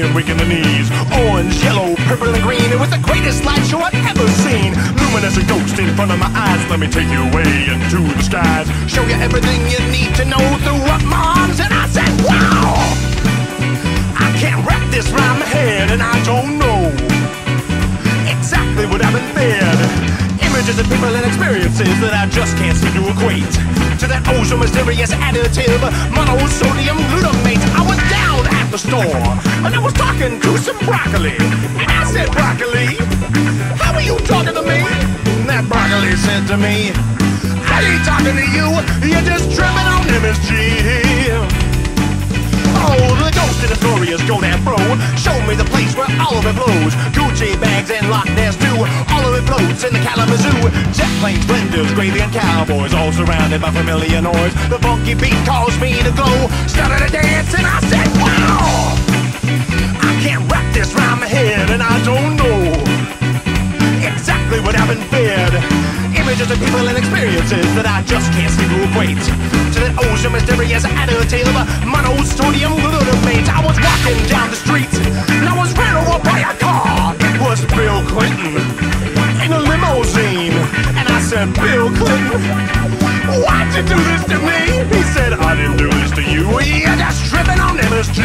slim, weak in the knees, orange, yellow, purple, and green. It was the greatest light show I've ever seen. Luminous, a ghost in front of my eyes. Let me take you away into the skies, show you everything you need to know through up my arms. And I said, wow, I can't wrap this around my head, and I don't know exactly what I've been fed. Images and people and experiences that I just can't seem to equate to that oh so mysterious additive, mono-sodium glutamate. I was down at the store, and I was talking to some broccoli. I said, broccoli, how are you talking to me? That broccoli said to me, I ain't talking to you, you're just tripping on MSG. Oh, the ghost in the story is Godan Fro. Show me the place where all of it blows. Gucci bags and Loch Ness too. All of it floats in the Kalamazoo. Jet planes, blenders, gradient cowboys, all surrounded by familiar noise. The funky beat caused me to glow. Started a dance and I said, wow, I can't wrap this round my head, and I don't know exactly what I've been fed. Images of people and experiences that I just can't seem to equate to that oh so mysterious additive, mono-sodium glutamate. I was walking down the street, and I was ran over by a car. It was Bill Clinton in a limousine, and I said, Bill Clinton, why'd you do this to me? He said, I didn't do this to you, you're just tripping on MSG.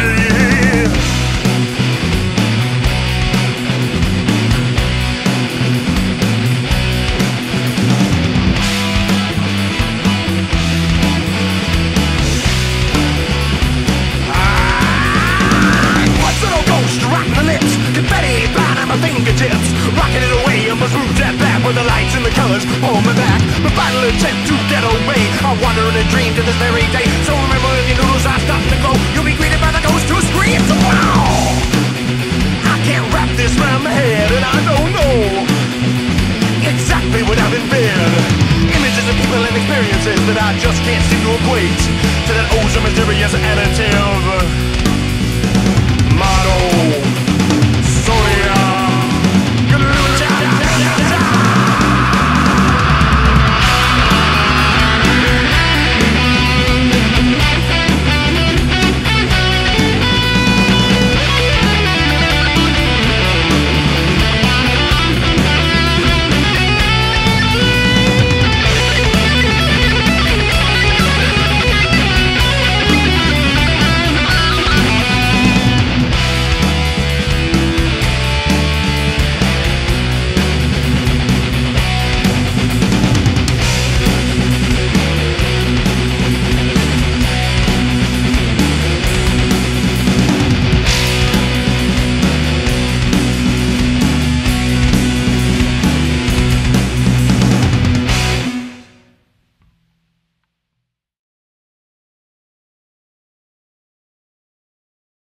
Fingertips, rocking it away, and my roots at back with the lights and the colors on my back. My vital attempt to get away, I wander in a dream to this very day. So remember, if you lose, I stop to glow. You'll be greeted by the ghost who screams, wow, I can't wrap this round my head, and I don't know exactly what I've been fed. Images of people and experiences that I just can't seem to equate to that oh so mysterious additive.